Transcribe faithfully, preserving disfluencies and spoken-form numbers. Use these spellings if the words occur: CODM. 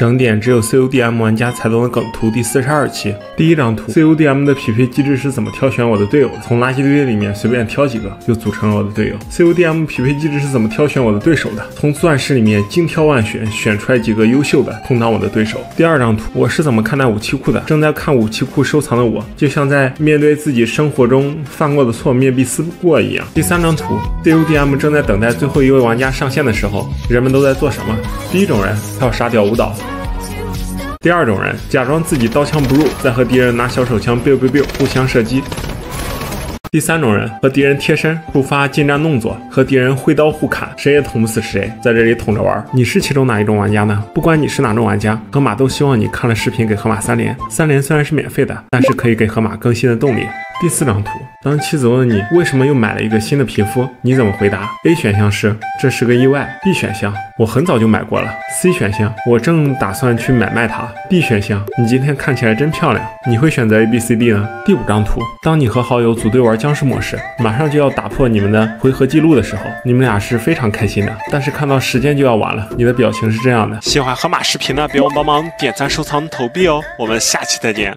整点只有 C O D M 玩家才能梗图第四十二期。第一张图 ，C O D M 的匹配机制是怎么挑选我的队友的？从垃圾堆里面随便挑几个就组成了我的队友。C O D M 匹配机制是怎么挑选我的对手的？从钻石里面精挑万选，选出来几个优秀的充当我的对手。第二张图，我是怎么看待武器库的？正在看武器库收藏的我，就像在面对自己生活中犯过的错面壁思过一样。第三张图 ，C O D M 正在等待最后一位玩家上线的时候，人们都在做什么？第一种人跳沙雕舞蹈。 第二种人假装自己刀枪不入，再和敌人拿小手枪 biu biu biu 互相射击。第三种人和敌人贴身触发近战动作，和敌人挥刀互砍，谁也捅不死谁，在这里捅着玩。你是其中哪一种玩家呢？不管你是哪种玩家，河马都希望你看了视频给河马三连。三连虽然是免费的，但是可以给河马更新的动力。 第四张图，当妻子问你为什么又买了一个新的皮肤，你怎么回答 ？A 选项是这是个意外 ，B 选项我很早就买过了 ，C 选项我正打算去买卖它 ，D 选项你今天看起来真漂亮。你会选择 A、B、C、D 呢？第五张图，当你和好友组队玩僵尸模式，马上就要打破你们的回合记录的时候，你们俩是非常开心的，但是看到时间就要晚了，你的表情是这样的。喜欢河马视频的，别忘帮忙点赞、收藏、投币哦！我们下期再见。